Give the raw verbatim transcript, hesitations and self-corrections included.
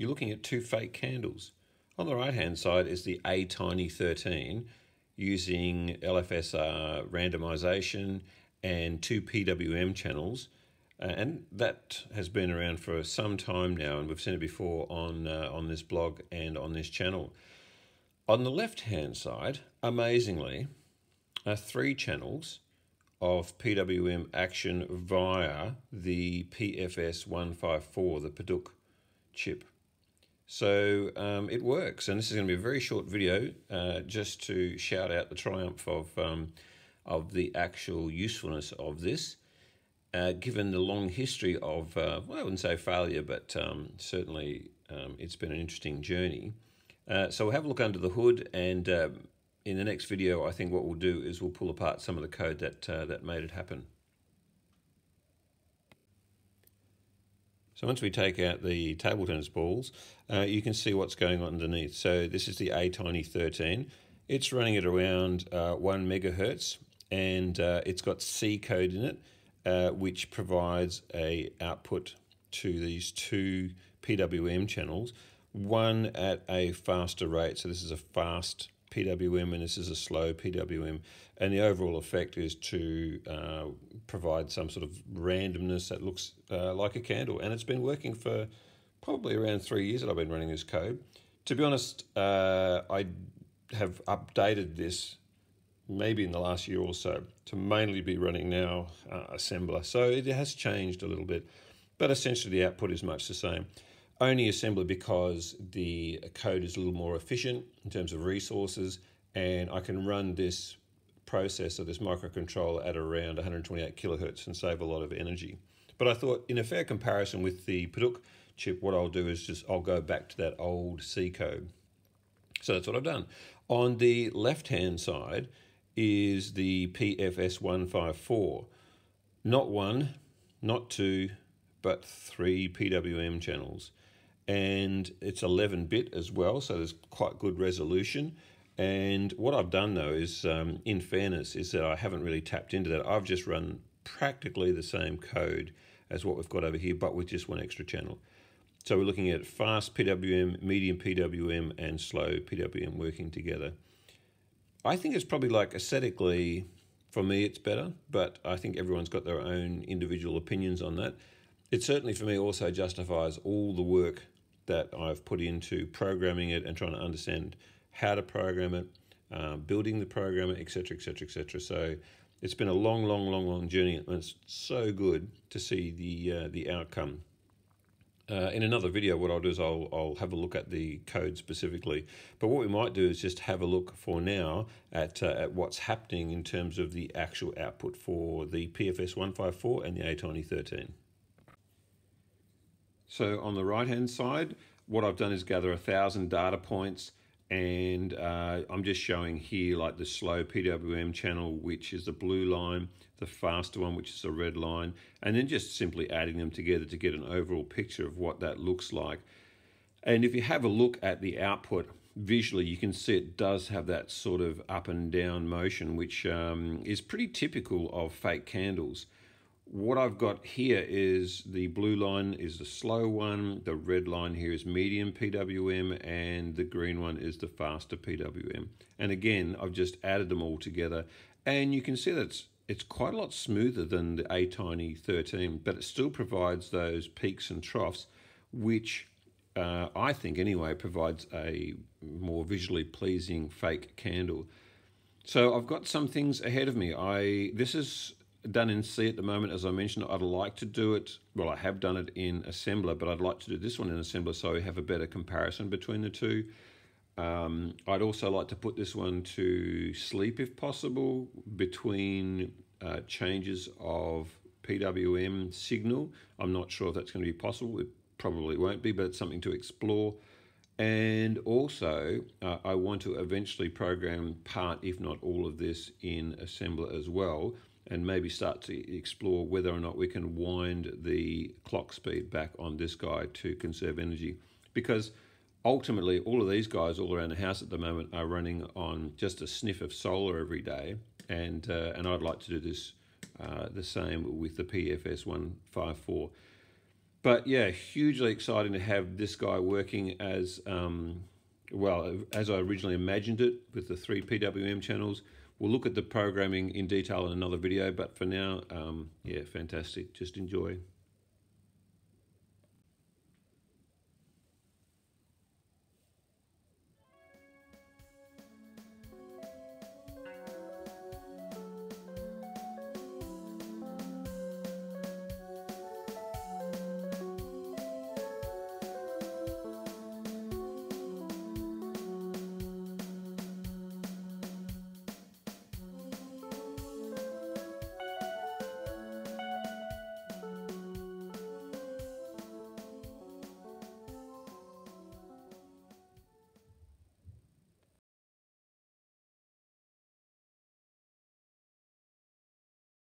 you're looking at two fake candles. On the right-hand side is the A tiny thirteen using L F S R randomization and two P W M channels. And that has been around for some time now, and we've seen it before on, uh, on this blog and on this channel. On the left-hand side, amazingly, are three channels of P W M action via the P F S one fifty-four, the P D U C chip. So um, it works, and this is going to be a very short video uh, just to shout out the triumph of, um, of the actual usefulness of this. Uh, given the long history of, uh, well, I wouldn't say failure, but um, certainly um, it's been an interesting journey. Uh, so we'll have a look under the hood, and uh, in the next video, I think what we'll do is we'll pull apart some of the code that, uh, that made it happen. So once we take out the table tennis balls, uh, you can see what's going on underneath. So this is the A tiny thirteen. It's running at around uh, one megahertz, and uh, it's got C code in it, Uh, which provides a output to these two P W M channels, one at a faster rate. So this is a fast P W M and this is a slow P W M. And the overall effect is to uh, provide some sort of randomness that looks uh, like a candle. And it's been working for probably around three years that I've been running this code. To be honest, uh, I have updated this maybe in the last year or so, to mainly be running now uh, assembler. So it has changed a little bit, but essentially the output is much the same. Only assembler because the code is a little more efficient in terms of resources, and I can run this processor, this microcontroller, at around one hundred twenty-eight kilohertz and save a lot of energy. But I thought in a fair comparison with the P D U C chip, what I'll do is just, I'll go back to that old C code. So that's what I've done. On the left-hand side, is the P F S one fifty-four. Not one, not two, but three P W M channels. And it's eleven bit as well, so there's quite good resolution. And what I've done though is, um, in fairness, is that I haven't really tapped into that. I've just run practically the same code as what we've got over here, but with just one extra channel. So we're looking at fast P W M, medium P W M, and slow P W M working together. I think it's probably like aesthetically, for me, it's better, but I think everyone's got their own individual opinions on that. It certainly, for me, also justifies all the work that I've put into programming it and trying to understand how to program it, uh, building the program, et cetera, et cetera, et cetera. So it's been a long, long, long, long journey, and it's so good to see the, uh, the outcome. Uh, in another video, what I'll do is I'll, I'll have a look at the code specifically. But what we might do is just have a look for now at, uh, at what's happening in terms of the actual output for the P F S one fifty-four and the A tiny thirteen. So on the right-hand side, what I've done is gather a thousand data points, and uh, I'm just showing here like the slow P W M channel, which is the blue line, the faster one, which is the red line, and then just simply adding them together to get an overall picture of what that looks like. And if you have a look at the output visually, you can see it does have that sort of up and down motion, which um, is pretty typical of fake candles. What I've got here is the blue line is the slow one, the red line here is medium P W M, and the green one is the faster P W M. And again, I've just added them all together, and you can see that it's, it's quite a lot smoother than the A tiny thirteen, but it still provides those peaks and troughs, which uh, I think anyway provides a more visually pleasing fake candle. So I've got some things ahead of me. I this is done in C at the moment. As I mentioned, I'd like to do it, well, I have done it in assembler, but I'd like to do this one in assembler so we have a better comparison between the two. Um, I'd also like to put this one to sleep if possible between uh, changes of P W M signal. I'm not sure if that's going to be possible. It probably won't be, but it's something to explore. And also, uh, I want to eventually program part, if not all of this, in assembler as well, and maybe start to explore whether or not we can wind the clock speed back on this guy to conserve energy. Because ultimately, all of these guys all around the house at the moment are running on just a sniff of solar every day, and, uh, and I'd like to do this uh, the same with the P F S one fifty-four. But yeah, hugely exciting to have this guy working as um, well as I originally imagined it with the three P W M channels. We'll look at the programming in detail in another video, but for now, um, yeah, fantastic. Just enjoy.